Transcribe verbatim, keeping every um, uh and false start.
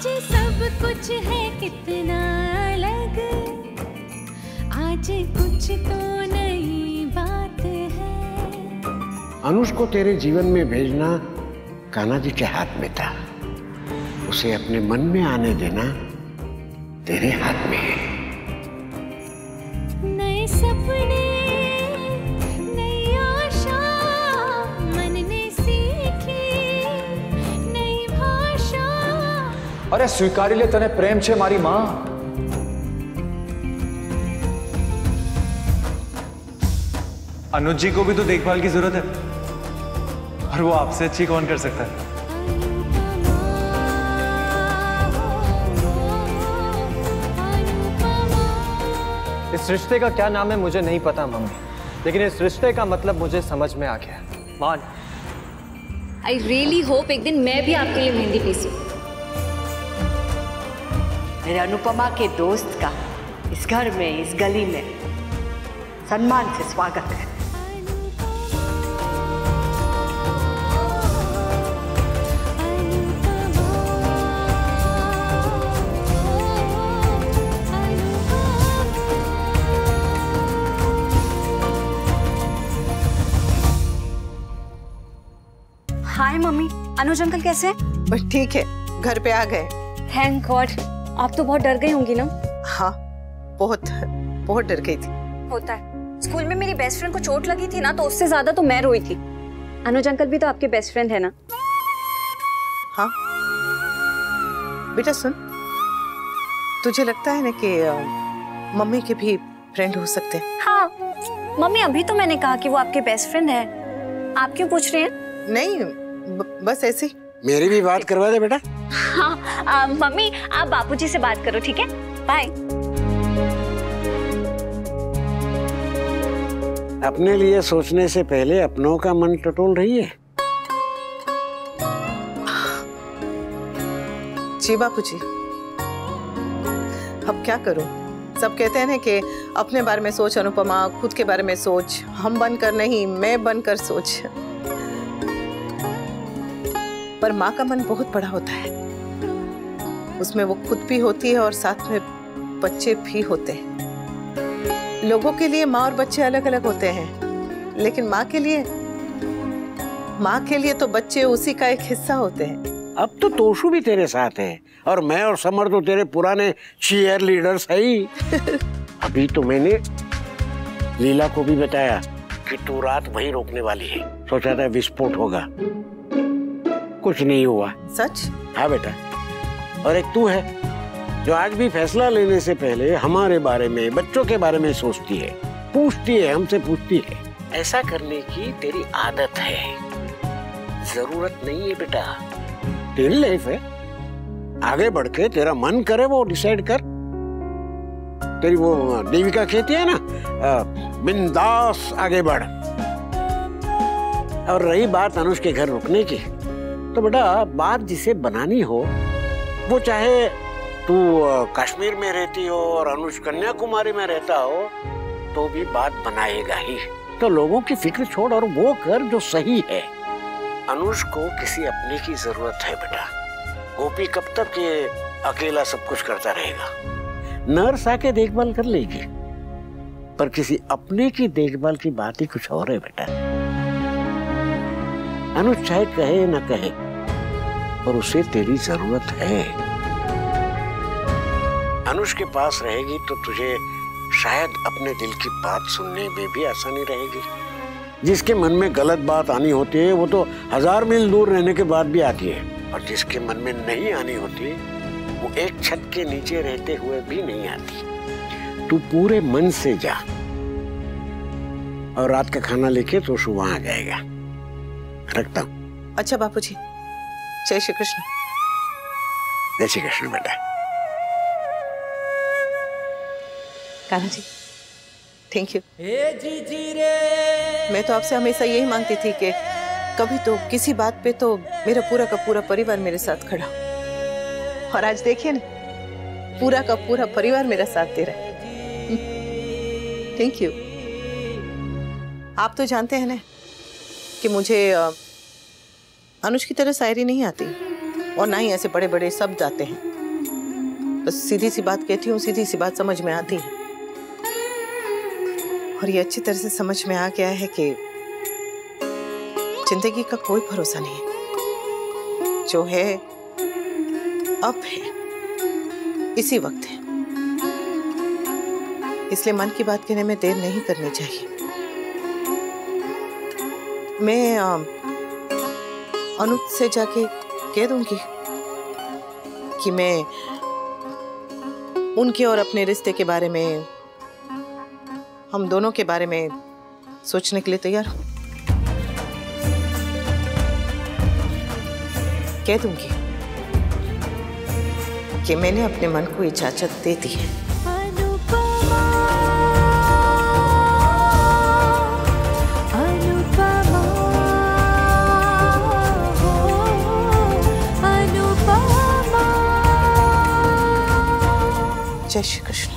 आज सब कुछ है कितना अलग, आज कुछ तो नई बात है। अनुष को तेरे जीवन में भेजना कान्हा जी के हाथ में था, उसे अपने मन में आने देना तेरे हाथ में है। नए सपने नई आशा मन ने सीखी, नई भाषा। अरे स्वीकारी ले तने प्रेम छे मारी मां। अनुज जी को भी तो देखभाल की जरूरत है, और वो आपसे अच्छी कौन कर सकता है। इस रिश्ते का क्या नाम है मुझे नहीं पता मम्मी, लेकिन इस रिश्ते का मतलब मुझे समझ में आ गया। मान, आई रियली होप एक दिन मैं भी आपके लिए मेहंदी पीसूं। मेरे अनुपमा के दोस्त का इस घर में, इस गली में सम्मान से स्वागत है। हाय मम्मी, अनुज अंकल कैसे हैं? बस ठीक है, घर पे आ गए। Thank God. आप तो बहुत डर गई होंगी ना? हाँ, बहुत बहुत डर गई थी। होता है, स्कूल में मेरी बेस्ट फ्रेंड को चोट लगी थी ना, तो उससे ज्यादा तो मैं रोई थी। अनुज अंकल भी तो आपके बेस्ट फ्रेंड है ना? हाँ बेटा, सुन, तुझे लगता है ना कि मम्मी के भी फ्रेंड हो सकते हैं? हाँ मम्मी, अभी तो मैंने कहा कि वो आपके बेस्ट फ्रेंड है। आप क्यों पूछ रहे हैं? नहीं ब, बस ऐसे। मेरी भी बात करवा दे बेटा। हाँ मम्मी, आप बापूजी से बात करो, ठीक है? बाय। अपने लिए सोचने से पहले अपनों का मन टटोल रही है। जी बापूजी, अब क्या करूं? सब कहते हैं ना कि अपने बारे में सोच अनुपमा, खुद के बारे में सोच, हम बनकर नहीं मैं बनकर सोच। पर माँ का मन बहुत बड़ा होता है, उसमें वो खुद भी होती है और साथ में बच्चे भी होते हैं। लोगों के लिए माँ और बच्चे अलग अलग होते हैं, लेकिन माँ के लिए माँ के लिए तो बच्चे उसी का एक हिस्सा होते हैं। अब तो तोशु भी तेरे साथ है, और मैं और समर तो तेरे पुराने चीयर लीडर्स है ही। अभी तो मैंने लीला को भी बताया कि तू रात वहीं रोकने वाली है, सोचा था विस्फोट होगा, कुछ नहीं हुआ। सच? हाँ बेटा, और एक तू है जो आज भी फैसला लेने से पहले हमारे बारे में, बच्चों के बारे में सोचती है, पूछती है, हमसे पूछती है। ऐसा करने की तेरी आदत है, जरूरत नहीं है बेटा, तेरी लाइफ है। आगे बढ़ के तेरा मन करे वो डिसाइड कर। तेरी वो देविका कहती है ना, बिंदास आगे बढ़। और रही बात अनुज के घर रुकने की, तो बेटा बात जिसे बनानी हो, वो चाहे तू कश्मीर में रहती हो और अनुज कन्याकुमारी में रहता हो, तो भी बात बनाएगा ही। तो लोगों की फिक्र छोड़ और वो कर जो सही है। अनुज को किसी अपने की जरूरत है बेटा। गोपी कब तक ये अकेला सब कुछ करता रहेगा? नर्स आके देखभाल कर लेगी, पर किसी अपने की देखभाल की बात ही कुछ और है बेटा। अनुज चाहे कहे ना कहे, पर उसे तेरी जरूरत है। अनुज के पास रहेगी तो तुझे शायद अपने दिल की बात सुनने में भी आसानी रहेगी। जिसके मन में गलत बात आनी होती है वो तो हजार मील दूर रहने के बाद भी आती है, और जिसके मन में नहीं आनी होती वो एक छत के नीचे रहते हुए भी नहीं आती। तू पूरे मन से जा, और रात का खाना लेके तो सुबह आ जाएगा। रखता हूँ। अच्छा बापूजी, जय श्री कृष्ण। जय श्री कृष्ण बेटा। Kanha ji, thank you. मैं तो आपसे हमेशा यही मांगती थी कि कभी तो किसी बात पे तो मेरा पूरा का पूरा परिवार मेरे साथ खड़ा, और आज देखिए ना, पूरा का पूरा परिवार मेरा साथ दे रहा है। Thank you. आप तो जानते हैं ना कि मुझे अनुज की तरह शायरी नहीं आती, और ना ही ऐसे बड़े बड़े शब्द आते हैं, बस सीधी सी बात कहती हूँ, सीधी सी बात समझ में आती है। और ये अच्छी तरह से समझ में आ गया है कि जिंदगी का कोई भरोसा नहीं है। जो है अब है, इसी वक्त है, इसलिए मन की बात कहने में देर नहीं करनी चाहिए। मैं अनुज से जाके कह दूंगी कि मैं उनके और अपने रिश्ते के बारे में, हम दोनों के बारे में सोचने के लिए तैयार हूँ, कह दूंगी कि मैंने अपने मन को इजाजत दे दी है। जय श्री कृष्ण।